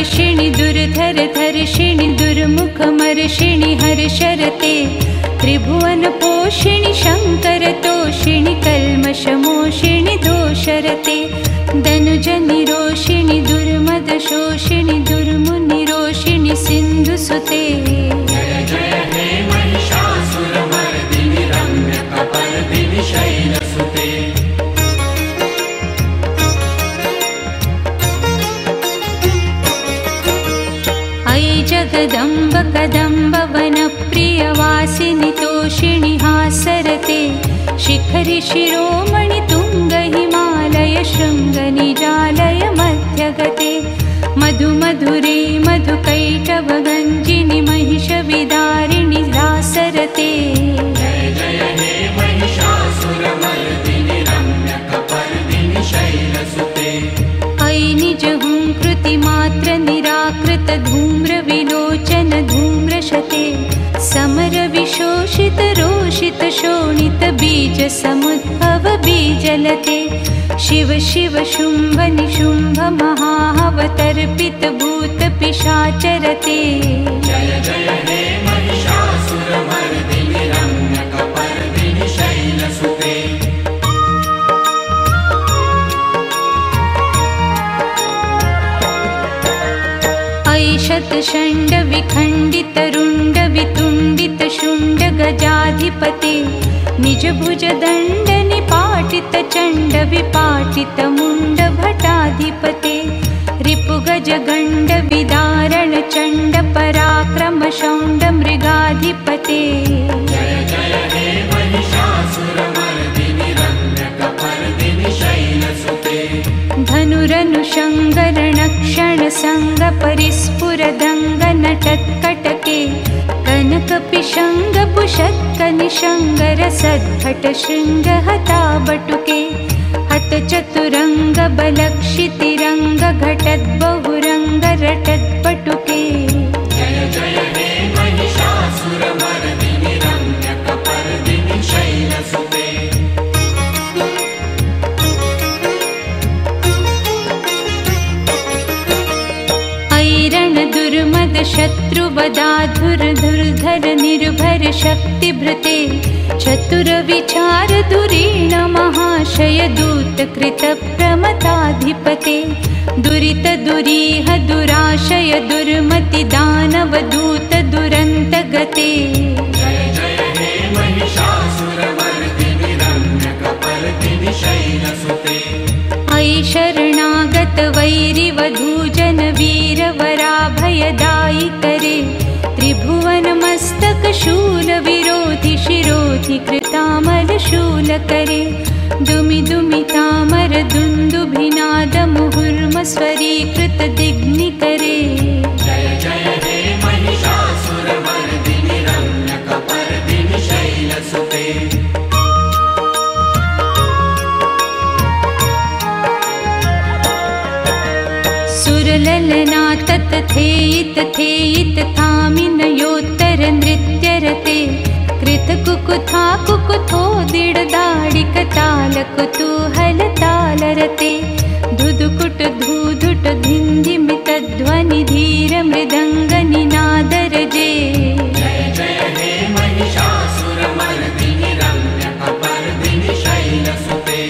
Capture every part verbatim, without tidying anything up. हर्षिणि दुर्धर धर्षिणि दुर्मुख मर्षिणि हर्षरते त्रिभुवन पोषिणि शंकर तोषिणि कल्मष मोषिणि दोषरते दनुज निरोषिणि दुर्मद शोषिणि दुर्मुनि रोषिणि सिंधु सुते जगदम्ब कदम्ब वनप्रियवासिनि तोषिणि हासरते शिखरि शिरोमणि तुंग हिमालय शृंग निजालय मध्यगते मधु मधुरे मधु कैटव गंजिनि महिष विदारिणि दासरते मात्र निराकृत धूम्र विलोचन धूम्र शते समर विशोषित रोषित शोणित बीज समुद्भव बीजलते शिव शिव शुंभ निशुंभ महावतर्पित भूत पिशाचरते जय जय हे महिषासुरमर्दिनि रम्यकपर्दिनि शैलसुते शतषंड विखंडित रुंड वितुंडित शुंड गजाधिपते निज भुज दंड निपाटित चंड विपाटित मुंड भटाधिपते रिपुगज गंड विदारण चंड पराक्रम शौंड मृगाधिपते जय जय हे महिषासुरमर्दिनि रम्यकपर्दिनि शैलसुते धनुरनुषंगरणक्षण संग परिस्फुर दंग नटत्कटके कनक पिशंग पुषत्क निशंग रसद्घट शृंग हता बटुके हत चतुरंग बलक्षितिरंग घटत बहुरंग रटत बटुके जय जय हे महिषासुरमर्दिनि रम्यकपर्दिनि शैलसुते दुर्मद शत्रुवदाधुर दुर्धर निर्भर शक्तिभृते चतुर विचार दुरीण महाशय दूत कृत प्रमताधिपते दुरित दुरीह दुराशय दुर्मति दानव दूत दुरंत गते जय जय हे महिषासुरमर्दिनि रम्यकपर्दिनि शैलसुते ऐ शरणागत वैरि वधूजन वीरवरा भयदायि करे त्रिभुवन मस्तक शूल विरोधि शिरोधि कृतामर शूल करे दुमि दुमि तामर दुन्दुभिनाद मुहुर्म स्वरी कृत दिग्नि करे जय जय हे महिषासुरमर्दिनि रम्यकपर्दिनि शैलसुते ललना तत थेयित थेयित थामिन योत्तर नृत्य रते कृत कुकुथा कुकुथो दृढ़ दाड़िक ताल कुतूहल ताल रते धुधुकुट धूधुट धिंधिमित ध्वनि धीर मृदंग निनादर जे जय जय हे महिषासुरमर्दिनि रम्यकपर्दिनि शैलसुते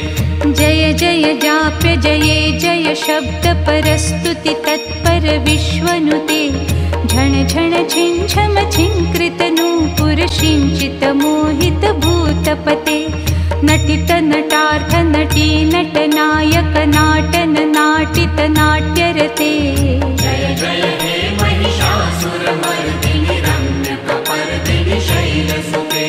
जय जय जाप्य जये जय शब्द परस्तुति तत्पर विश्वनुते झण झण छिंछम छिंकृत नूपुर सिंचित मोहित भूतपते नटित नटार्थ नटी नट नायक नाटन नाटित नाट्यरते जय जय हे महिषासुरमर्दिनि रम्यकपर्दिनि शैलसुते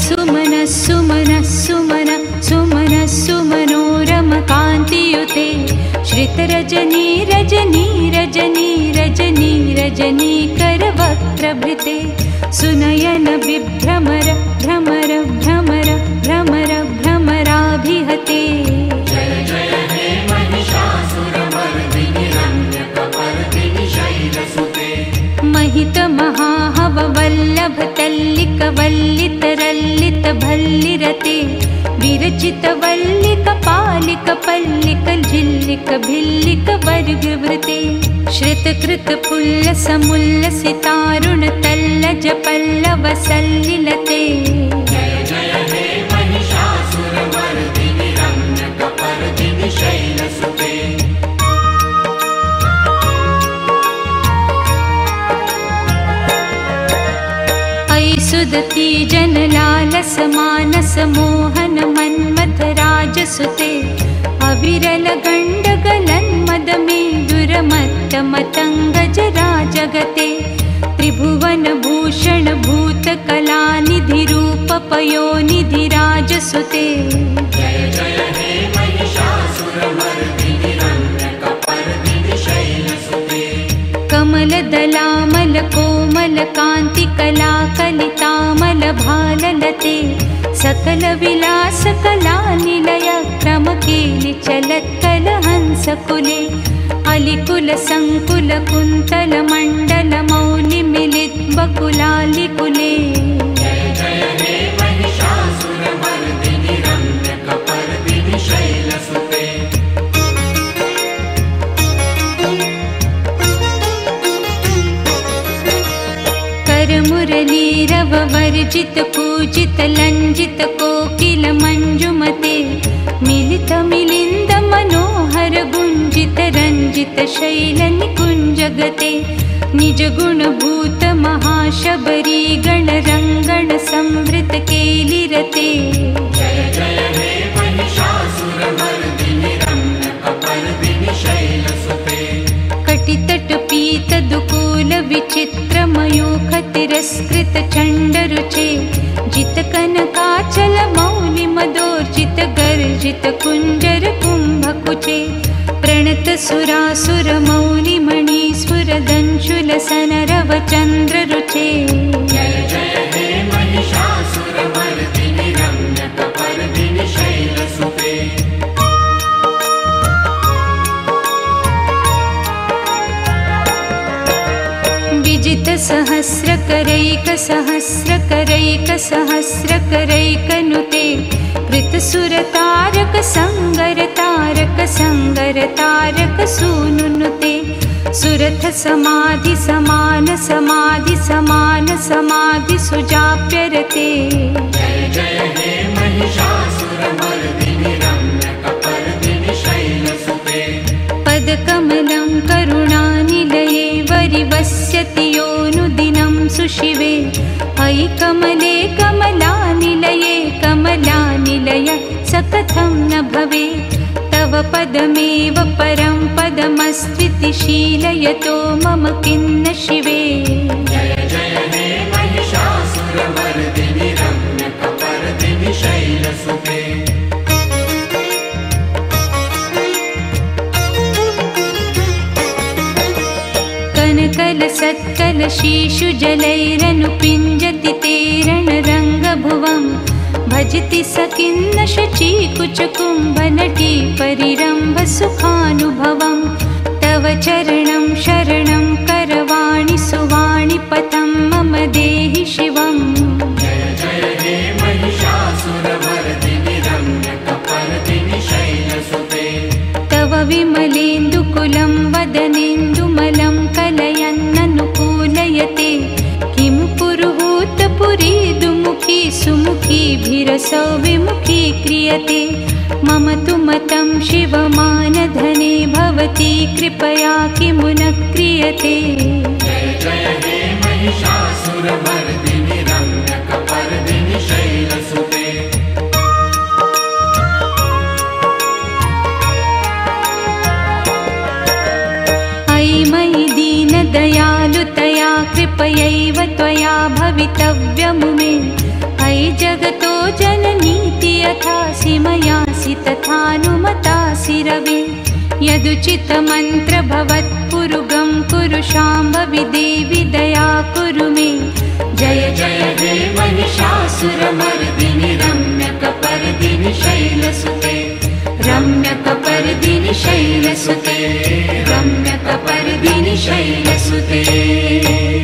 सुमन सुमन सुमन सुमन सुमनोरम कांतियुते श्रितरजनी रजनी रजनी रजनी रजनी कर वक्त्रभृते सुनयन विभ्रमर भ्रमर भ्रमर भ्रमर भ्रमराभिहते जय जय हे महिषासुरमर्दिनि रम्यकपर्दिनि शैलसुते महित महाहव वल्लभ तल्लिक वल्लित रल्लित भल्लिरते चितवल्लिक पालिक पल्लिक झिल्लिक भिल्लिक वर्गवृते श्रितकृत पुल्ल समुल्ल सितारुण तल्लज पल्लव सल्लिलते। जय जय हे महिषासुरमर्दिनि रम्यकपर्दिनि शैलसुते। सुदती जन लालस मानस मोहन मन्मथ राजसुते। अविरल गंड गलन मद में दुरमत्त मतंगज राजगते। त्रिभुवन भूषण भूत कला निधि रूप पयो निधि राजसुते। जय जय हे महिषासुरमर्दिनि रम्यकपर्दिनि शैलसुते। कमल दलामल कोमल कांति कला कलितामल भाललते। सकल विलास कला निलय क्रम केलि चलत कल हंस कुले। अलिकुल संकुल कुंतल मंडल मौलि मिलित बकुलालि कुले। जय जय हे महिषासुरमर्दिनि रम्यकपर्दिनि शैलसुते। मुरलीरव वर्जित पूजित लंजित कोकिल मंजुमते। मिलित मिलिंद मनोहर गुंजित रंजित शैल निकुंजगते। निज गुण भूत महाशबरी गण रंगण संवृत केलिरते। जय जय हे महिषासुरमर्दिनि रम्यकपर्दिनि शैलसुते। कटितट पीत दुकूल विचित्र मयूख तिरस्कृत चंड रुचे। जित कनकाचल मौलि मदोर्जित गर्जित कुंजर कुंभकुचे। प्रणत सुरासुर मौलि मणिसुर दंशुल सनरव चंद्र रुचे। जय जय हे महिषासुरमर्दिनि रम्यकपर्दिनि शैलसुते। विजित सहस्र करैक सहस्र करैक सहस्र करैक नुते। कृत सुर तारक संगर तारक संगर तारक सूनुनुते। सुरथ समाधि समान समाधि समान समाधि सुजाप्य रते। जय जय हे महिषासुरमर्दिनि रम्यकपर्दिनि शैलसुते। पद कमलं करुणानिलये वरिवस्यति योनुदिनं सुशिवे। अयि कमले कमलानिलये कमलानिलय सकथं न भवेत्। तव पदमेव परं पदमस्त्विति शीलयतो मम किन्न शिवे। जय जय हे महिषासुरमर्दिनि रम्यकपर्दिनि शैलसुते। कनकल सत्कल शीशु जलैरनुपिञ्जति तेरण रङ्गभुवं। भजति सकिन्न शचीकुचकुम्भनटी परिरम्भ सुखानुभवं। तव चरणं शरणं करवाणि सुवाणि पथं मम देहि शिवम्। जय जय हे महिषासुरमर्दिनि रम्यकपर्दिनि शैलसुते। तव विमलेन्दुकुलं वदनेन्दुमलं कलयन्ननुकूलयते। किं कुरुहूत पुरी दुमुखी सुमुखी भिरसौ विमुखी क्रियते। मम तु मतं शिवमानधने भवती कृपया किमु न क्रियते। जय जय हे महिषासुरमर्दिनि रम्यकपर्दिनि शैलसुते। दयालुतया कृपयैव त्वया भवितव्यमु मे। अयि जगतो जननीति यथासि मयासि तथानुमतासि रवे। यदुचितमन्त्रभवत्पुरुगं कुरु शाम्भवि देवि दया कुरु मे। जय जय हे महिषासुरमर्दिनि रम्यकपर्दिनि शैलसुते। रम्यकपर्दिनि शैलसुते। रम्यकपर्दिनि शैलसुते।